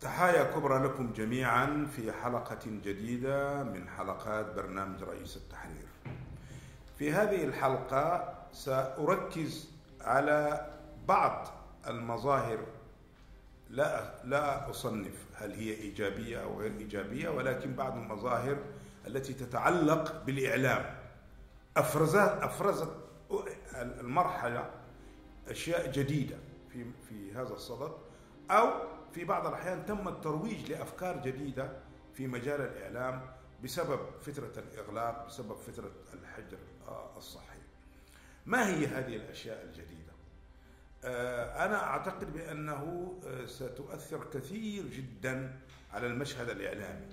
تحايا كبرى لكم جميعا في حلقة جديدة من حلقات برنامج رئيس التحرير. في هذه الحلقة سأركز على بعض المظاهر، لا أصنف هل هي إيجابية أو غير إيجابية، ولكن بعض المظاهر التي تتعلق بالإعلام أفرزت المرحلة أشياء جديدة في هذا الصدد، أو في بعض الأحيان تم الترويج لأفكار جديدة في مجال الإعلام بسبب فترة الإغلاق، بسبب فترة الحجر الصحي. ما هي هذه الأشياء الجديدة؟ أنا أعتقد بأنه ستؤثر كثير جدا على المشهد الإعلامي،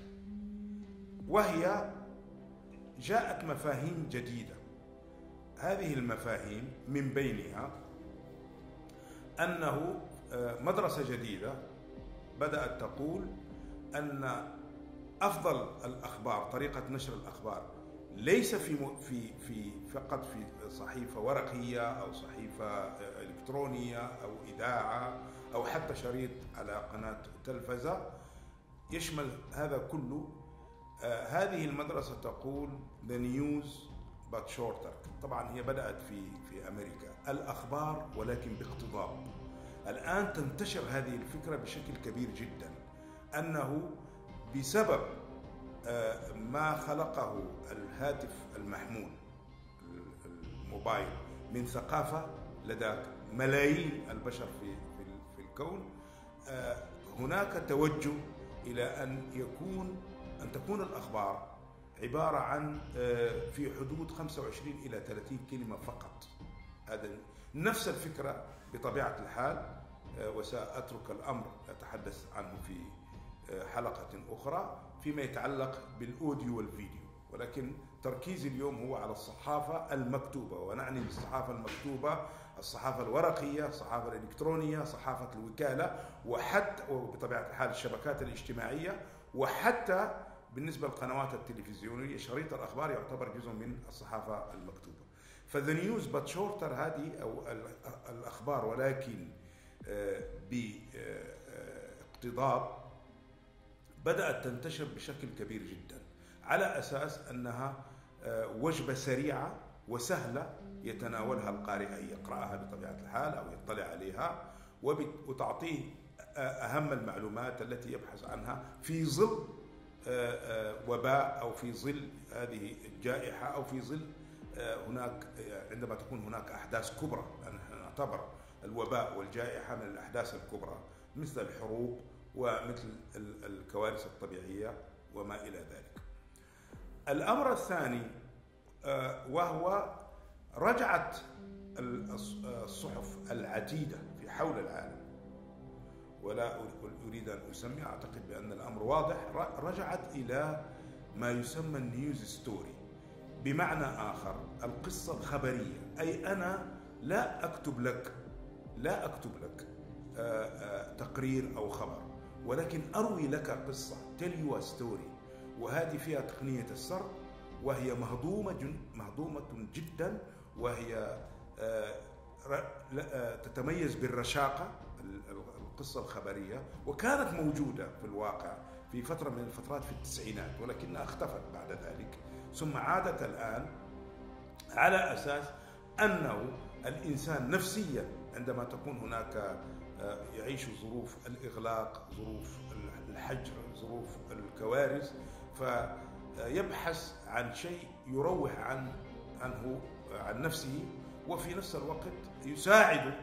وهي جاءت مفاهيم جديدة. هذه المفاهيم من بينها أنه مدرسة جديدة بدأت تقول أن أفضل الأخبار، طريقة نشر الأخبار، ليس في فقط في صحيفة ورقية أو صحيفة إلكترونية أو إذاعة أو حتى شريط على قناة تلفزة يشمل هذا كله. هذه المدرسة تقول the news but shorter. طبعا هي بدأت في أمريكا، الأخبار ولكن باقتضاب. الآن تنتشر هذه الفكرة بشكل كبير جدا، أنه بسبب ما خلقه الهاتف المحمول الموبايل من ثقافة لدى ملايين البشر في الكون، هناك توجه إلى أن تكون الأخبار عبارة عن في حدود 25 إلى 30 كلمة فقط. هذا نفس الفكرة بطبيعة الحال، وسأترك الأمر أتحدث عنه في حلقة أخرى فيما يتعلق بالأوديو والفيديو، ولكن تركيزي اليوم هو على الصحافة المكتوبة، ونعني بالصحافة المكتوبة الصحافة الورقية، الصحافة الإلكترونية، صحافة الوكالة، وحتى وبطبيعة الحال الشبكات الاجتماعية، وحتى بالنسبة للقنوات التلفزيونية شريط الأخبار يعتبر جزء من الصحافة المكتوبة. فذا نيوز بات شورتر هذه، أو الأخبار ولكن باقتضاب، بدأت تنتشر بشكل كبير جدا على أساس أنها وجبة سريعة وسهلة يتناولها القارئ، أن يقرأها بطبيعة الحال أو يطلع عليها، وتعطيه أهم المعلومات التي يبحث عنها في ظل وباء، أو في ظل هذه الجائحة، أو في ظل هناك عندما تكون هناك أحداث كبرى. نحن نعتبر الوباء والجائحة من الأحداث الكبرى، مثل الحروب ومثل الكوارث الطبيعية وما إلى ذلك. الأمر الثاني وهو رجعت الصحف العديدة في حول العالم، ولا أريد أن أسمي، أعتقد بأن الأمر واضح، رجعت إلى ما يسمى النيوز ستوري، بمعنى آخر القصة الخبرية. أي أنا لا أكتب لك تقرير أو خبر، ولكن أروي لك قصة، tell you a story. وهذه فيها تقنية السرد، وهي مهضومة جدا، وهي تتميز بالرشاقة. القصة الخبرية وكانت موجودة في الواقع في فترة من الفترات في التسعينات، ولكنها اختفت بعد ذلك، ثم عادت الآن على أساس أنه الإنسان نفسيا عندما تكون هناك يعيش ظروف الإغلاق، ظروف الحجر، ظروف الكوارث، فيبحث عن شيء يروح عنه عن نفسه، وفي نفس الوقت يساعده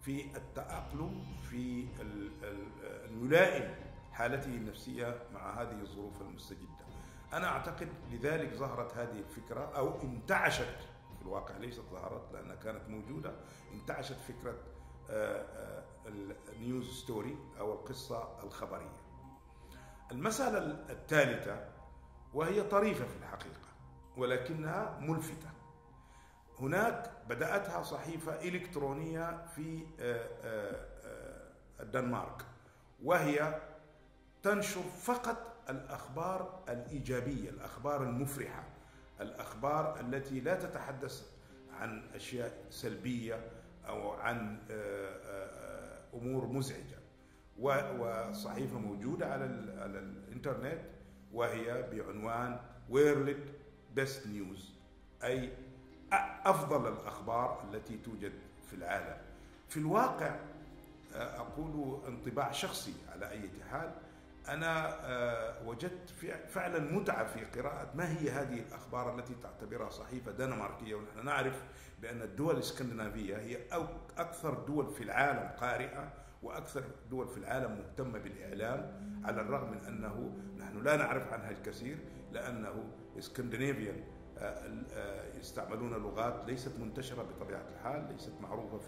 في التأقلم، في أن يلائم حالته النفسية مع هذه الظروف المستجدة. أنا أعتقد لذلك ظهرت هذه الفكرة، أو انتعشت في الواقع، ليست ظهرت لأنها كانت موجودة، انتعشت فكرة النيوز ستوري أو القصة الخبرية. المسألة الثالثة، وهي طريفة في الحقيقة ولكنها ملفتة، هناك بدأتها صحيفة إلكترونية في الدنمارك، وهي تنشر فقط الأخبار الإيجابية، الأخبار المفرحة، الأخبار التي لا تتحدث عن أشياء سلبية أو عن أمور مزعجة. وصحيفة موجودة على الإنترنت وهي بعنوان World Best News، أي أفضل الأخبار التي توجد في العالم. في الواقع أقول انطباع شخصي على أي حال، أنا وجدت فعلا متعة في قراءة ما هي هذه الأخبار التي تعتبرها صحيفة دنماركية، ونحن نعرف بأن الدول الإسكندنافية هي أكثر دول في العالم قارئة وأكثر دول في العالم مهتمة بالإعلام، على الرغم من أنه نحن لا نعرف عنها الكثير، لأنه إسكندنافيا يستعملون لغات ليست منتشرة بطبيعة الحال، ليست معروفة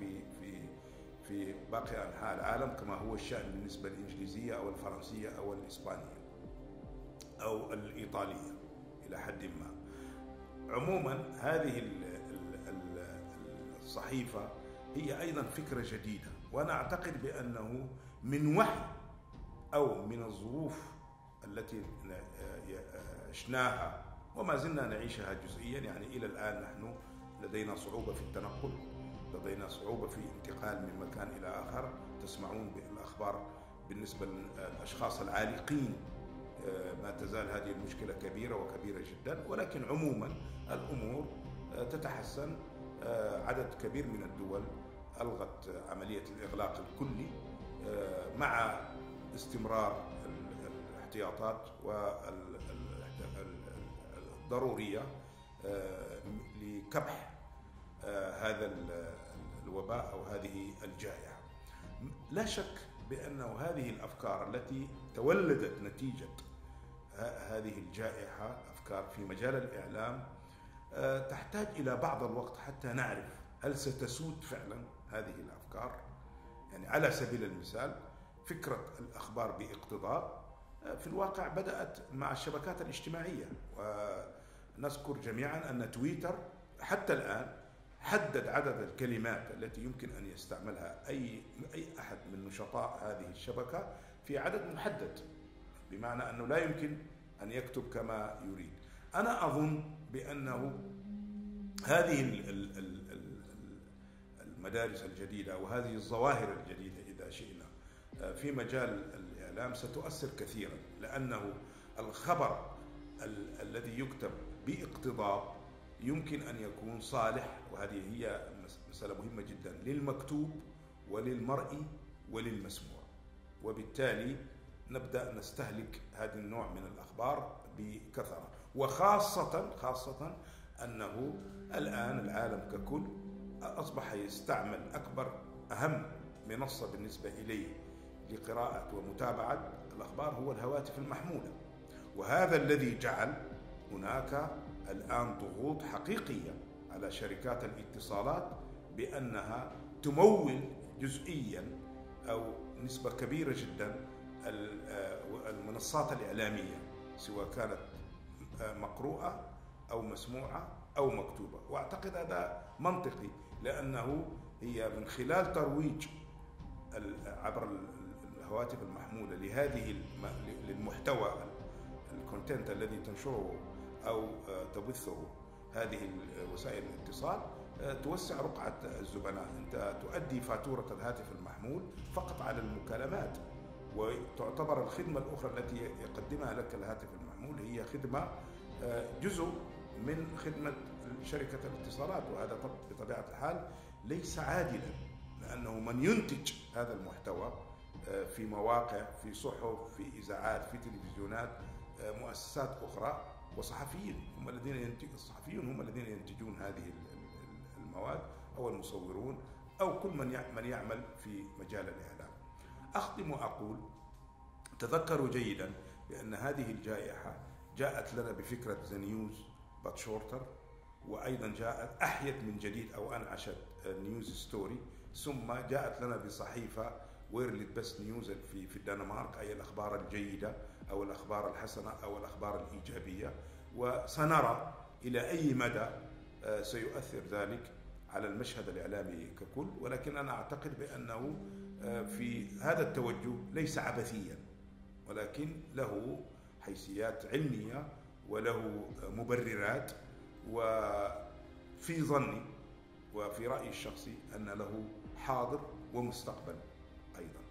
في باقي أنحاء العالم كما هو الشأن بالنسبة للإنجليزية أو الفرنسية أو الإسبانية أو الإيطالية إلى حد ما. عموما هذه الصحيفة هي أيضا فكرة جديدة، وأنا أعتقد بأنه من وحي أو من الظروف التي عشناها وما زلنا نعيشها جزئيا، يعني إلى الآن نحن لدينا صعوبة في التنقل، لدينا صعوبة في انتقال من مكان إلى آخر. تسمعون بالأخبار بالنسبة للأشخاص العالقين، ما تزال هذه المشكلة كبيرة وكبيرة جدا، ولكن عموما الأمور تتحسن. عدد كبير من الدول ألغت عملية الإغلاق الكلي مع استمرار الاحتياطات والضرورية لكبح هذا الوباء أو هذه الجائحة. لا شك بأن هذه الأفكار التي تولدت نتيجة هذه الجائحة، أفكار في مجال الإعلام، تحتاج إلى بعض الوقت حتى نعرف هل ستسود فعلا هذه الأفكار. يعني على سبيل المثال فكرة الأخبار باقتضاب في الواقع بدأت مع الشبكات الاجتماعية، ونذكر جميعا أن تويتر حتى الآن حدد عدد الكلمات التي يمكن أن يستعملها أي أحد من نشطاء هذه الشبكة في عدد محدد، بمعنى أنه لا يمكن أن يكتب كما يريد. أنا أظن بأنه هذه المدارس الجديدة وهذه الظواهر الجديدة إذا شئنا في مجال الإعلام ستؤثر كثيرا، لأنه الخبر الذي يكتب باقتضاب يمكن أن يكون صالح، وهذه هي مسألة مهمة جدا، للمكتوب وللمرئي وللمسموع، وبالتالي نبدأ نستهلك هذا النوع من الأخبار بكثرة، وخاصة أنه الآن العالم ككل أصبح يستعمل أكبر أهم منصة بالنسبة إليه لقراءة ومتابعة الأخبار هو الهواتف المحمولة، وهذا الذي جعل هناك الآن ضغوط حقيقية على شركات الاتصالات بأنها تمول جزئيا أو نسبة كبيرة جدا المنصات الإعلامية، سواء كانت مقروءة أو مسموعة أو مكتوبة. وأعتقد هذا منطقي، لأنه هي من خلال ترويج عبر الهواتف المحمولة للمحتوى الكونتنت الذي تنشره أو تبثه هذه وسائل الاتصال، توسع رقعة الزبناء. أنت تؤدي فاتورة الهاتف المحمول فقط على المكالمات، وتعتبر الخدمة الأخرى التي يقدمها لك الهاتف المحمول هي خدمة جزء من خدمة شركة الاتصالات، وهذا بطبيعة الحال ليس عادلا، لأنه من ينتج هذا المحتوى في مواقع، في صحف، في إذاعات، في تلفزيونات، مؤسسات أخرى، وصحفيين هم الذين ينتجون هذه المواد، أو المصورون، أو كل من يعمل في مجال الإعلام. أختم وأقول تذكروا جيدا بأن هذه الجائحة جاءت لنا بفكرة ذا نيوز بات شورتر، وأيضا جاءت أحيت من جديد أو أنعشت نيوز ستوري، ثم جاءت لنا بصحيفة وورلد بيست نيوز في الدنمارك، أي الأخبار الجيدة أو الأخبار الحسنة أو الأخبار الإيجابية، وسنرى إلى أي مدى سيؤثر ذلك على المشهد الإعلامي ككل. ولكن أنا أعتقد بأنه في هذا التوجه ليس عبثيا، ولكن له حيثيات علمية وله مبررات، وفي ظني وفي رأيي الشخصي أن له حاضر ومستقبل أيضا.